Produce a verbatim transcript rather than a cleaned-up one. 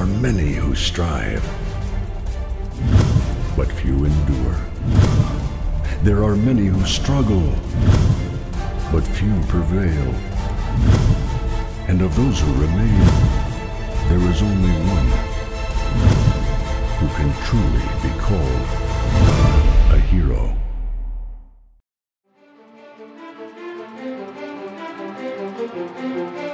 are many who strive, but few endure. There are many who struggle, but few prevail. And of those who remain, there is only one who can truly be called a hero. Thank you.